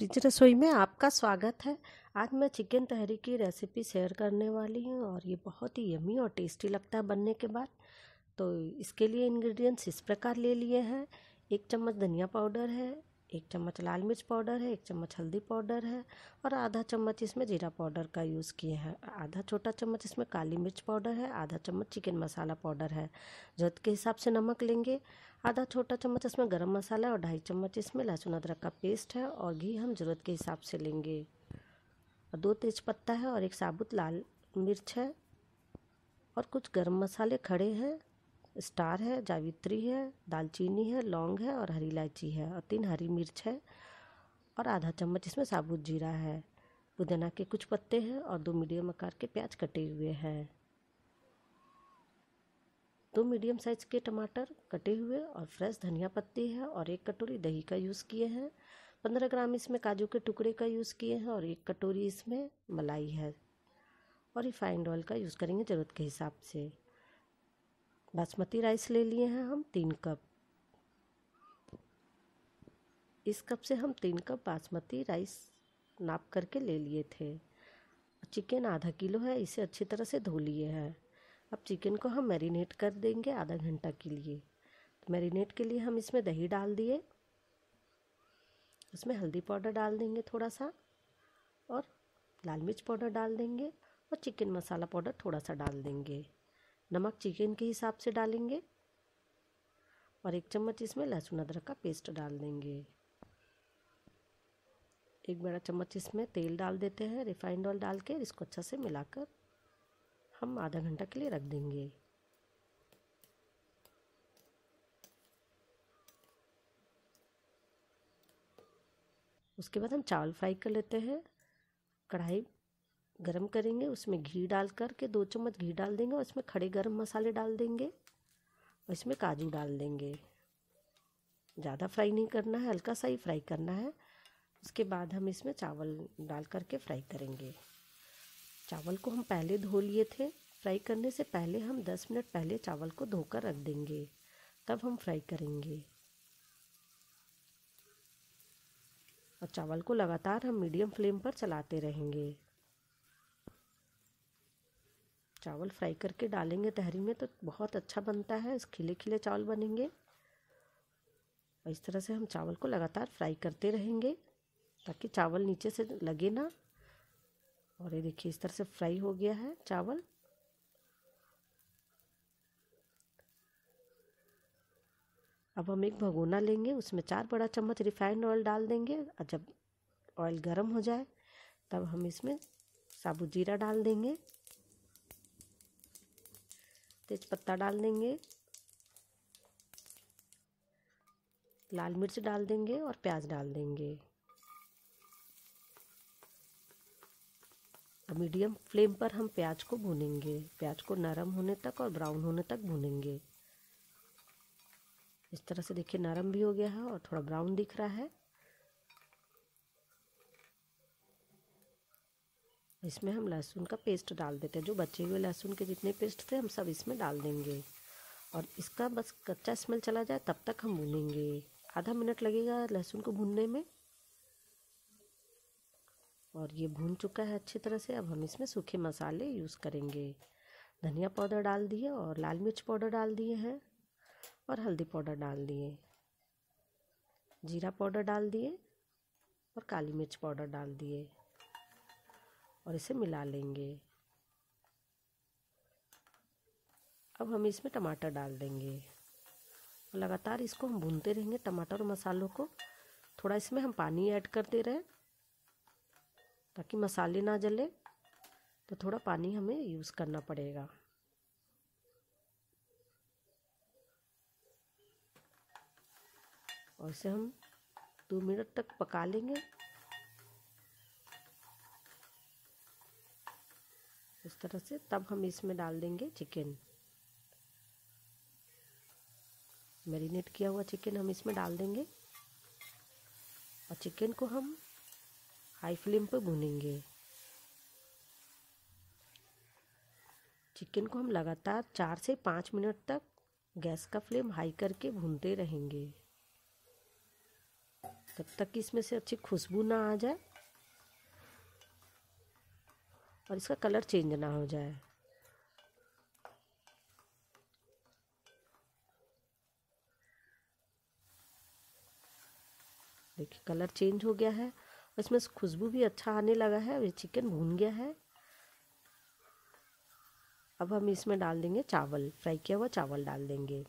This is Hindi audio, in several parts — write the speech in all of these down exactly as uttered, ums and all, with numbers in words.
रिच रसोई में आपका स्वागत है। आज मैं चिकन तहरी की रेसिपी शेयर करने वाली हूँ और ये बहुत ही यमी और टेस्टी लगता है बनने के बाद। तो इसके लिए इंग्रेडिएंट्स इस प्रकार ले लिए हैं। एक चम्मच धनिया पाउडर है, एक चम्मच लाल मिर्च पाउडर है, एक चम्मच हल्दी पाउडर है और आधा चम्मच इसमें जीरा पाउडर का यूज़ किए हैं। आधा छोटा चम्मच इसमें काली मिर्च पाउडर है, आधा चम्मच चिकन मसाला पाउडर है। ज़रूरत के हिसाब से नमक लेंगे। आधा छोटा चम्मच इसमें गरम मसाला और ढाई चम्मच इसमें लहसुन अदरक का पेस्ट है और घी हम ज़रूरत के हिसाब से लेंगे। दो तेज़पत्ता है और एक साबुत लाल मिर्च है और कुछ गरम मसाले खड़े हैं। स्टार है, जावित्री है, दालचीनी है, लौंग है और हरी इलायची है और तीन हरी मिर्च है और आधा चम्मच इसमें साबुत जीरा है। पुदीना के कुछ पत्ते हैं और दो मीडियम आकार के प्याज कटे हुए हैं, दो मीडियम साइज के टमाटर कटे हुए और फ्रेश धनिया पत्ती है और एक कटोरी दही का यूज़ किए हैं। पंद्रह ग्राम इसमें काजू के टुकड़े का यूज़ किए हैं और एक कटोरी इसमें मलाई है और रिफाइंड ऑयल का यूज़ करेंगे ज़रूरत के हिसाब से। बासमती राइस ले लिए हैं हम तीन कप। इस कप से हम तीन कप बासमती राइस नाप करके ले लिए थे। चिकन आधा किलो है, इसे अच्छी तरह से धो लिए हैं। अब चिकन को हम मैरिनेट कर देंगे आधा घंटा के लिए। तो मैरिनेट के लिए हम इसमें दही डाल दिए, उसमें हल्दी पाउडर डाल देंगे थोड़ा सा और लाल मिर्च पाउडर डाल देंगे और चिकन मसाला पाउडर थोड़ा सा डाल देंगे। नमक चिकन के हिसाब से डालेंगे और एक चम्मच इसमें लहसुन अदरक का पेस्ट डाल देंगे। एक बड़ा चम्मच इसमें तेल डाल देते हैं, रिफाइंड ऑयल डाल के इसको अच्छा से मिलाकर हम आधा घंटा के लिए रख देंगे। उसके बाद हम चावल फ्राई कर लेते हैं। कढ़ाई गरम करेंगे, उसमें घी डाल करके दो चम्मच घी डाल देंगे और इसमें खड़े गरम मसाले डाल देंगे और इसमें काजू डाल देंगे। ज़्यादा फ्राई नहीं करना है, हल्का सा ही फ्राई करना है। उसके बाद हम इसमें चावल डाल करके फ्राई करेंगे। चावल को हम पहले धो लिए थे। फ्राई करने से पहले हम दस मिनट पहले चावल को धोकर रख देंगे, तब हम फ्राई करेंगे। और चावल को लगातार हम मीडियम फ्लेम पर चलाते रहेंगे। चावल फ्राई करके डालेंगे तहरी में तो बहुत अच्छा बनता है, इस खिले खिले चावल बनेंगे। और इस तरह से हम चावल को लगातार फ्राई करते रहेंगे ताकि चावल नीचे से लगे ना। और ये देखिए इस तरह से फ्राई हो गया है चावल। अब हम एक भगोना लेंगे, उसमें चार बड़ा चम्मच रिफाइंड ऑयल डाल देंगे और जब ऑयल गर्म हो जाए तब हम इसमें साबुत जीरा डाल देंगे, तेज़पत्ता डाल देंगे, लाल मिर्च डाल देंगे और प्याज डाल देंगे। अब मीडियम फ्लेम पर हम प्याज को भूनेंगे। प्याज को नरम होने तक और ब्राउन होने तक भूनेंगे। इस तरह से देखिए नरम भी हो गया है और थोड़ा ब्राउन दिख रहा है। इसमें हम लहसुन का पेस्ट डाल देते हैं। जो बचे हुए लहसुन के जितने पेस्ट थे हम सब इसमें डाल देंगे और इसका बस कच्चा स्मेल चला जाए तब तक हम भूनेंगे। आधा मिनट लगेगा लहसुन को भूनने में। और ये भून चुका है अच्छी तरह से। अब हम इसमें सूखे मसाले यूज़ करेंगे। धनिया पाउडर डाल दिए और लाल मिर्च पाउडर डाल दिए हैं और हल्दी पाउडर डाल दिए, जीरा पाउडर डाल दिए और काली मिर्च पाउडर डाल दिए और इसे मिला लेंगे। अब हम इसमें टमाटर डाल देंगे और लगातार इसको हम भूनते रहेंगे टमाटर और मसालों को। थोड़ा इसमें हम पानी ऐड करते रहें ताकि मसाले ना जले, तो थोड़ा पानी हमें यूज़ करना पड़ेगा। और इसे हम दो मिनट तक पका लेंगे। इस तरह से तब हम इसमें डाल देंगे चिकन। मैरिनेट किया हुआ चिकन हम इसमें डाल देंगे और चिकन को हम हाई फ्लेम पर भूनेंगे। चिकन को हम लगातार चार से पाँच मिनट तक गैस का फ्लेम हाई करके भूनते रहेंगे। तब तक कि इसमें से अच्छी खुशबू ना आ जाए और इसका कलर चेंज ना हो जाए। देखिए कलर चेंज हो गया है और इसमें से खुशबू भी अच्छा आने लगा है। ये चिकन भून गया है। अब हम इसमें डाल देंगे चावल, फ्राई किया हुआ चावल डाल देंगे।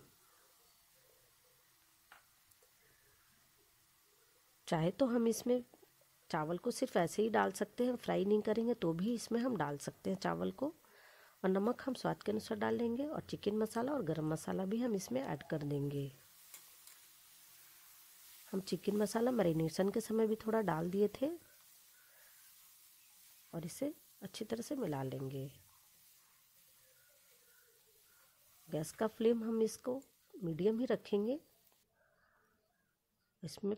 चाहे तो हम इसमें चावल को सिर्फ ऐसे ही डाल सकते हैं, फ्राई नहीं करेंगे तो भी इसमें हम डाल सकते हैं चावल को। और नमक हम स्वाद के अनुसार डाल देंगे और चिकन मसाला और गरम मसाला भी हम इसमें ऐड कर देंगे। हम चिकन मसाला मैरिनेशन के समय भी थोड़ा डाल दिए थे और इसे अच्छी तरह से मिला लेंगे। गैस का फ्लेम हम इसको मीडियम ही रखेंगे। इसमें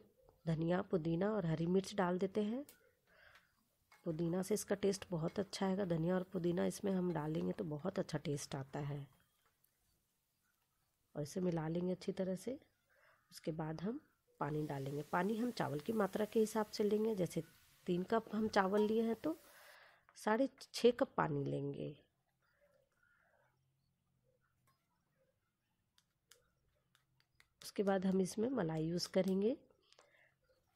धनिया, पुदीना और हरी मिर्च डाल देते हैं। पुदीना से इसका टेस्ट बहुत अच्छा आएगा। धनिया और पुदीना इसमें हम डालेंगे तो बहुत अच्छा टेस्ट आता है। और इसे मिला लेंगे अच्छी तरह से। उसके बाद हम पानी डालेंगे। पानी हम चावल की मात्रा के हिसाब से लेंगे। जैसे तीन कप हम चावल लिए हैं तो साढ़े छः कप पानी लेंगे। उसके बाद हम इसमें मलाई यूज़ करेंगे।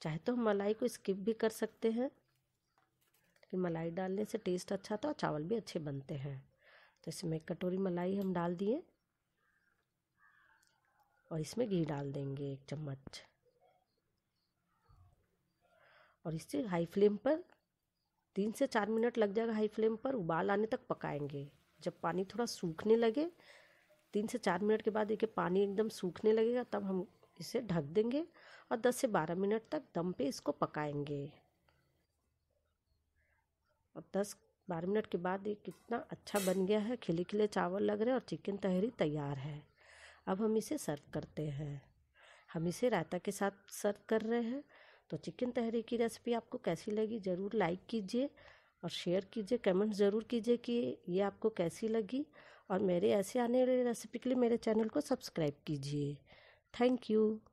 चाहे तो हम मलाई को स्किप भी कर सकते हैं, लेकिन मलाई डालने से टेस्ट अच्छा था और चावल भी अच्छे बनते हैं। तो इसमें एक कटोरी मलाई हम डाल दिए और इसमें घी डाल देंगे एक चम्मच। और इसे हाई फ्लेम पर तीन से चार मिनट लग जाएगा। हाई फ्लेम पर उबाल आने तक पकाएंगे। जब पानी थोड़ा सूखने लगे, तीन से चार मिनट के बाद देखिए पानी एकदम सूखने लगेगा, तब हम इसे ढक देंगे और दस से बारह मिनट तक दम पे इसको पकाएंगे। और दस बारह मिनट के बाद ये कितना अच्छा बन गया है। खिले खिले चावल लग रहे हैं और चिकन तहरी तैयार है। अब हम इसे सर्व करते हैं। हम इसे रायता के साथ सर्व कर रहे हैं। तो चिकन तहरी की रेसिपी आपको कैसी लगी ज़रूर लाइक कीजिए और शेयर कीजिए। कमेंट ज़रूर कीजिए कि ये आपको कैसी लगी। और मेरे ऐसे आने वाली रेसिपी के लिए मेरे चैनल को सब्सक्राइब कीजिए। Thank you.